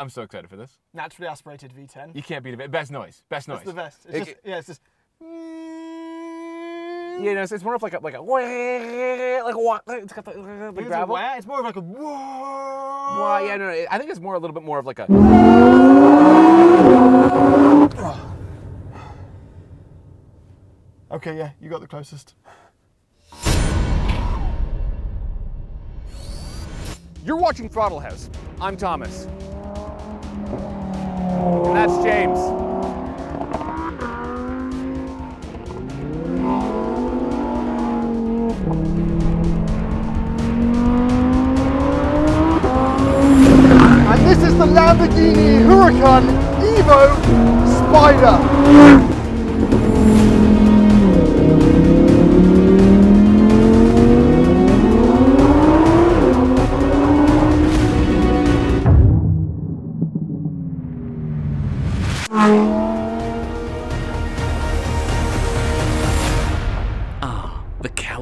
I'm so excited for this. Naturally aspirated V10. You can't beat it. Best noise. Best noise. It's the best. It's just, yeah, it's just. Yeah, no, it's more of like a. It's got the big gravel. It's more of like a. Wah, yeah, no, I think it's more a little bit more of like a. Okay, yeah, you got the closest. You're watching Throttle House. I'm Thomas. And that's James. And this is the Lamborghini Huracan Evo Spyder.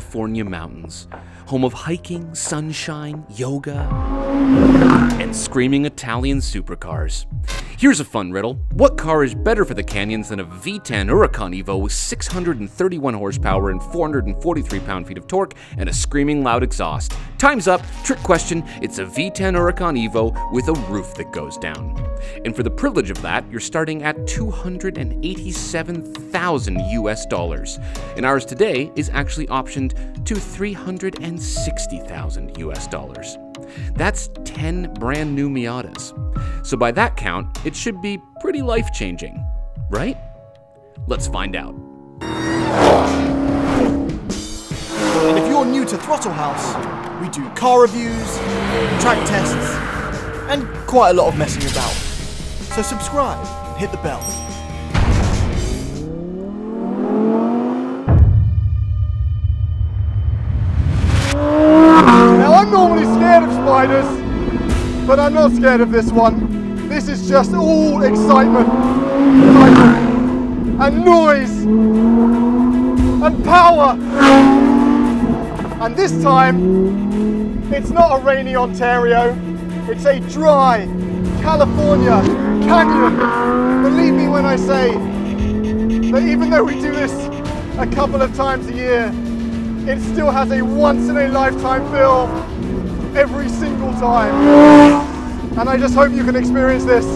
California mountains, home of hiking, sunshine, yoga, and screaming Italian supercars. Here's a fun riddle. What car is better for the canyons than a V10 Huracan Evo with 631 horsepower and 443 pound-feet of torque and a screaming loud exhaust? Time's up. Trick question. It's a V10 Huracan Evo with a roof that goes down. And for the privilege of that, you're starting at $287,000 US. And ours today is actually optioned to $360,000 US. That's 10 brand new Miatas. So by that count, it should be pretty life-changing, right? Let's find out. And if you're new to Throttle House, we do car reviews, track tests, and quite a lot of messing about. So subscribe and hit the bell. Now I'm normally scared of spiders, but I'm not scared of this one. This is just all excitement, and noise, and power. And this time, it's not a rainy Ontario, it's a dry California canyon. Believe me when I say that even though we do this a couple of times a year, it still has a once-in-a-lifetime feel every single time. And I just hope you can experience this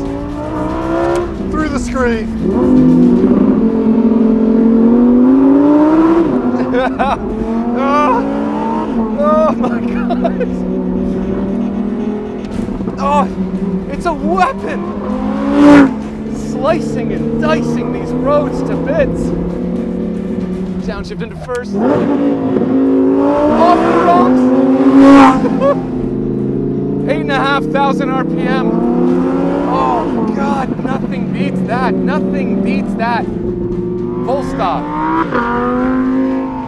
through the screen. Oh my God. Oh, it's a weapon. Slicing and dicing these roads to bits. Downshift into first. Off the rocks. 8,500 RPM. Oh God, nothing beats that. Nothing beats that. Full stop.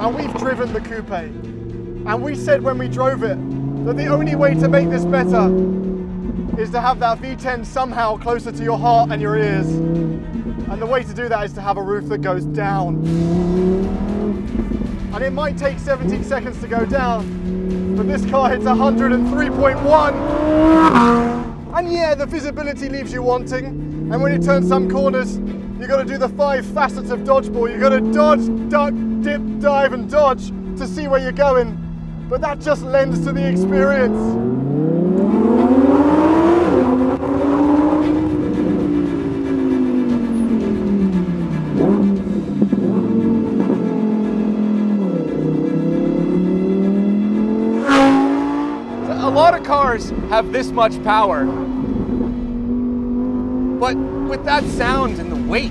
And we've driven the coupe. And we said when we drove it that the only way to make this better is to have that V10 somehow closer to your heart and your ears. And the way to do that is to have a roof that goes down. And it might take 17 seconds to go down, but this car hits 103.1. And yeah, the visibility leaves you wanting. And when you turn some corners, you got to do the 5 facets of dodgeball. You got to dodge, duck, dip, dive, and dodge to see where you're going. But that just lends to the experience. Have this much power, but with that sound and the weight,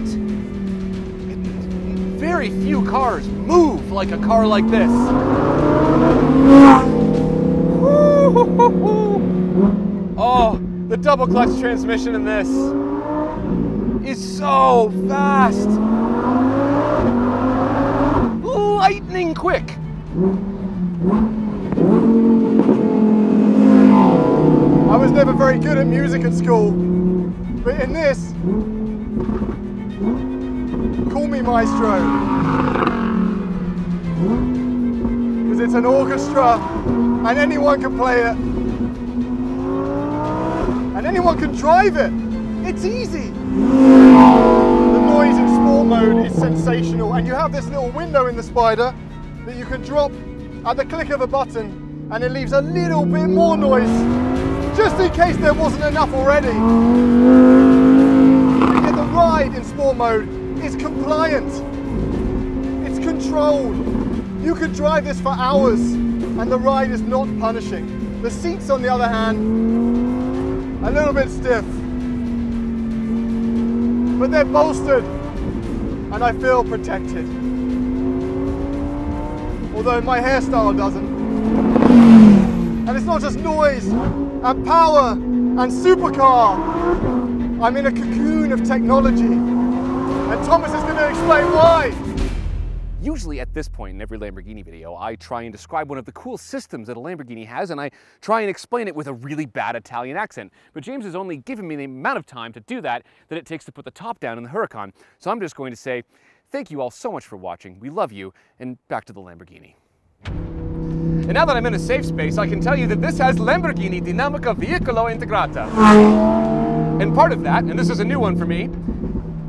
very few cars move like a car like this. Oh, the double clutch transmission in this is so fast, lightning quick. I was never very good at music at school, but in this, call me maestro, because it's an orchestra and anyone can play it, and and anyone can drive it. It's easy. The noise in sport mode is sensational, and you have this little window in the Spyder that you can drop at the click of a button, and it leaves a little bit more noise, just in case there wasn't enough already. And yet the ride in sport mode is compliant. It's controlled. You could drive this for hours, and the ride is not punishing. The seats, on the other hand, a little bit stiff, but they're bolstered, and I feel protected. Although my hairstyle doesn't. And it's not just noise and power and supercar. I'm in a cocoon of technology. And Thomas is going to explain why. Usually at this point in every Lamborghini video, I try and describe one of the cool systems that a Lamborghini has, and I try and explain it with a really bad Italian accent. But James has only given me the amount of time to do that that it takes to put the top down in the Huracan. So I'm just going to say, thank you all so much for watching. We love you, and back to the Lamborghini. And now that I'm in a safe space, I can tell you that this has Lamborghini Dinamica Veicolo Integrata. And part of that, and this is a new one for me,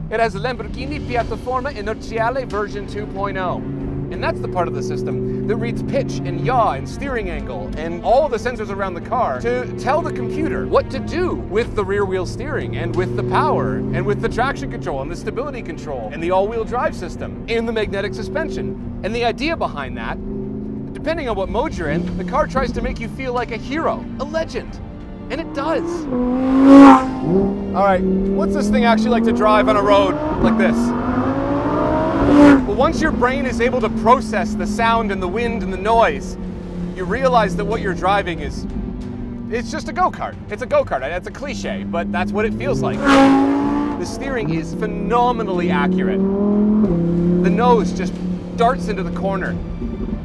it has Lamborghini Piattaforma Inerziale version 2.0. And that's the part of the system that reads pitch and yaw and steering angle and all the sensors around the car to tell the computer what to do with the rear wheel steering and with the power and with the traction control and the stability control and the all-wheel drive system and the magnetic suspension. And the idea behind that, depending on what mode you're in, the car tries to make you feel like a hero, a legend. And it does. All right, what's this thing actually like to drive on a road like this? Well, once your brain is able to process the sound and the wind and the noise, you realize that what you're driving is, it's just a go-kart. It's a go-kart, that's a cliche, but that's what it feels like. The steering is phenomenally accurate. The nose just darts into the corner.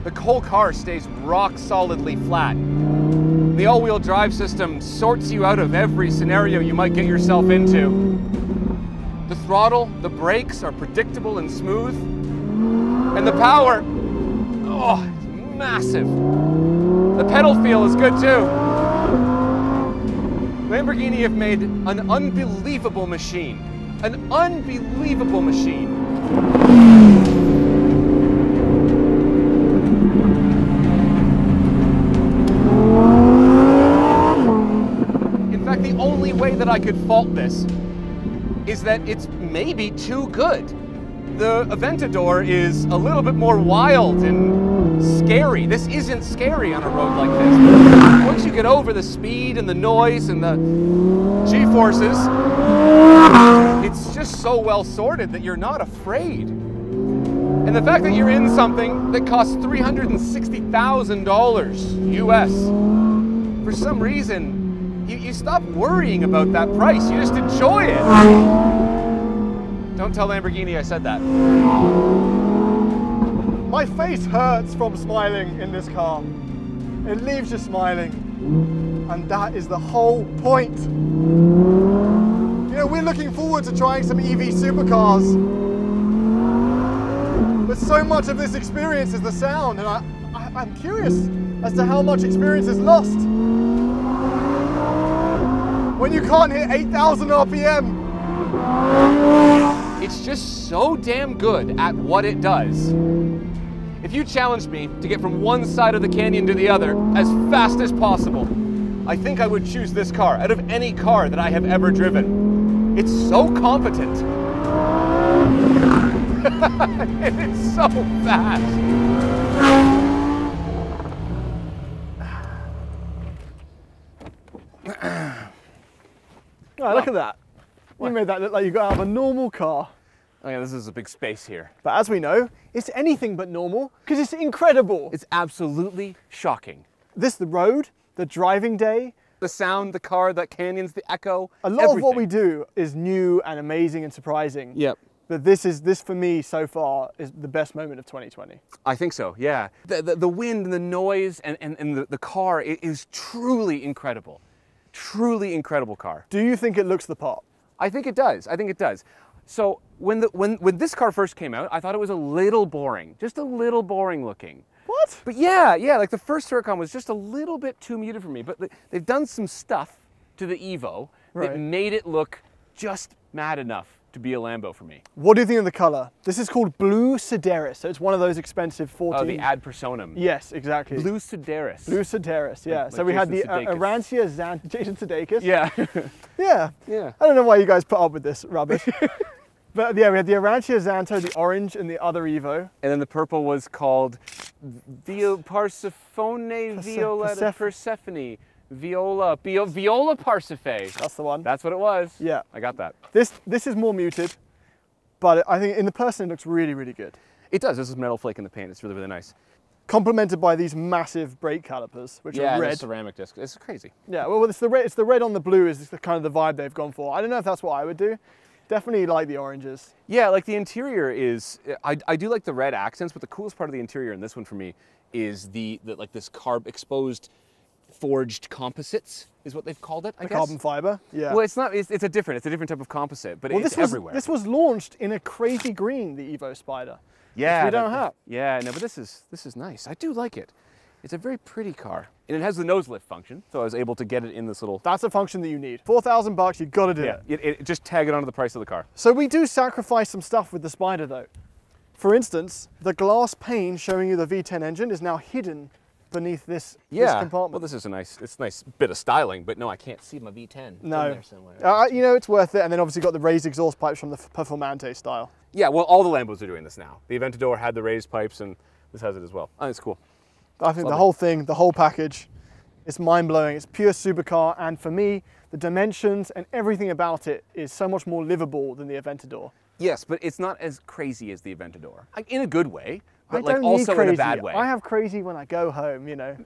The whole car stays rock solidly flat. The all-wheel drive system sorts you out of every scenario you might get yourself into. The throttle, the brakes are predictable and smooth. And the power, oh, it's massive. The pedal feel is good too. Lamborghini have made an unbelievable machine. An unbelievable machine. That I could fault this is that it's maybe too good. The Aventador is a little bit more wild and scary. This isn't scary on a road like this. Once you get over the speed and the noise and the G-forces, it's just so well sorted that you're not afraid. And the fact that you're in something that costs $360,000 US, for some reason, you stop worrying about that price. You just enjoy it. Don't tell Lamborghini I said that. My face hurts from smiling in this car. It leaves you smiling. And that is the whole point. You know, we're looking forward to trying some EV supercars. But so much of this experience is the sound. And I'm curious as to how much experience is lost when you can't hit 8,000 RPM. It's just so damn good at what it does. If you challenged me to get from one side of the canyon to the other as fast as possible, I think I would choose this car out of any car that I have ever driven. It's so competent. It's so fast. Oh, look at that. What? You made that look like you got out of a normal car. Oh yeah, this is a big space here. But as we know, it's anything but normal, because it's incredible. It's absolutely shocking. This, the road, the driving day. The sound, the car, the canyons, the echo, everything. A lot of what we do is new and amazing and surprising. Yep. But this for me so far is the best moment of 2020. I think so, yeah. The wind and the noise and the car is truly incredible. Truly incredible car. Do you think it looks the part? I think it does. I think it does. So when this car first came out, I thought it was a little boring, just a little boring looking. What? But yeah, like the first Huracan was just a little bit too muted for me. But they've done some stuff to the Evo that made it look just mad enough to be a Lambo for me. What do you think of the color? This is called Blue Sideris, so it's one of those expensive 14. Oh, the ad personam. Yes, exactly. Blue Sideris. Blue Sideris, yeah. Like so we Jason had the Arancia Xanto, Jason Sudeikis. Yeah. Yeah. I don't know why you guys put up with this rubbish. But yeah, we had the Arancia Xanto, the orange, and the other Evo. And then the purple was called Parsifone Viola, Persephone. Viola Parsifay. That's the one. That's what it was. Yeah. I got that. This is more muted, but I think in the person it looks really, really good. It does. This is metal flake in the paint. It's really, really nice. Complemented by these massive brake calipers, which are red. Yeah, ceramic disc. It's crazy. Yeah, well, it's the red on the blue is the kind of the vibe they've gone for. I don't know if that's what I would do. Definitely like the oranges. Yeah, like the interior is, I do like the red accents, but the coolest part of the interior in this one for me is the like this carb exposed forged composites is what they've called it, I guess. Carbon fiber, yeah. Well, it's not, it's a different type of composite, but well, it's everywhere. This was launched in a crazy green, the Evo Spyder. Yeah. We don't have. Yeah, no, but this is nice. I do like it. It's a very pretty car. And it has the nose lift function, so I was able to get it in this little... That's a function that you need. 4,000 bucks, you gotta do it. It just tag it onto the price of the car. So we do sacrifice some stuff with the Spyder though. For instance, the glass pane showing you the V10 engine is now hidden beneath this compartment. Well, this is a nice, it's a nice bit of styling, but no, I can't see my V10 in there somewhere. You know, it's worth it. And then obviously got the raised exhaust pipes from the Performante style. Yeah, well, all the Lambos are doing this now. The Aventador had the raised pipes and this has it as well. Oh, it's cool. I think the whole package, it's mind-blowing. It's pure supercar, and for me, the dimensions and everything about it is so much more livable than the Aventador. Yes, but it's not as crazy as the Aventador. Like, in a good way, but like also in a bad way. I have crazy when I go home, you know.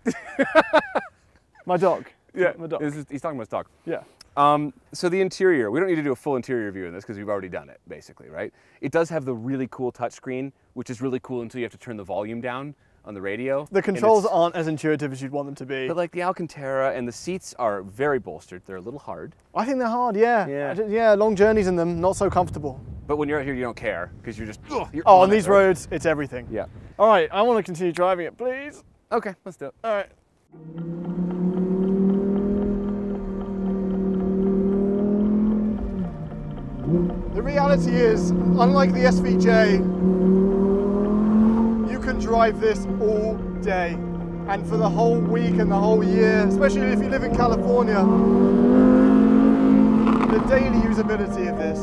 My dog. Yeah, my dog. He's talking about his dog. Yeah. So the interior, we don't need to do a full interior review in this because we've already done it, basically, right? It does have the really cool touchscreen, which is really cool until you have to turn the volume down on the radio. The controls aren't as intuitive as you'd want them to be. But like the Alcantara, and the seats are very bolstered. They're a little hard. I think they're hard, yeah. Yeah, long journeys in them, not so comfortable. But when you're out here, you don't care, because you're just, on these roads, it's everything. Yeah. All right, I want to continue driving it, please. Okay, let's do it. All right. The reality is, unlike the SVJ, you can drive this all day and for the whole week and the whole year, especially if you live in California. The daily usability of this,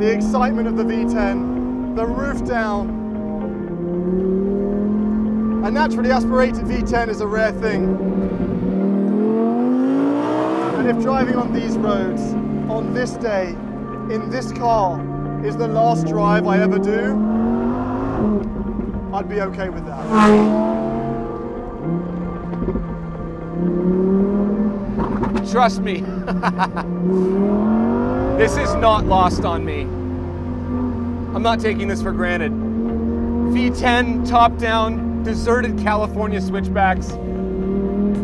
the excitement of the V10, the roof down. A naturally aspirated V10 is a rare thing. And if driving on these roads, on this day, in this car, is the last drive I ever do, I'd be okay with that. Trust me. This is not lost on me. I'm not taking this for granted. V10, top-down, deserted California switchbacks.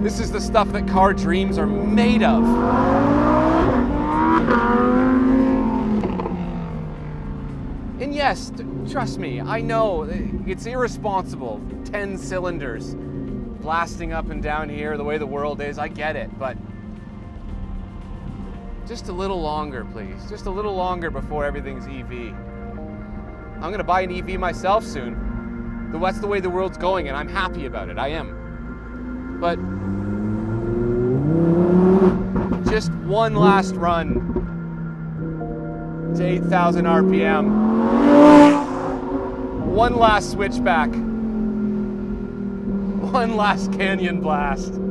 This is the stuff that car dreams are made of. And yes, trust me, I know, it's irresponsible. 10 cylinders blasting up and down here the way the world is, I get it, but just a little longer, please. Just a little longer before everything's EV. I'm gonna buy an EV myself soon. That's the way the world's going, and I'm happy about it, I am. But just one last run to 8,000 RPM. One last switchback, one last canyon blast.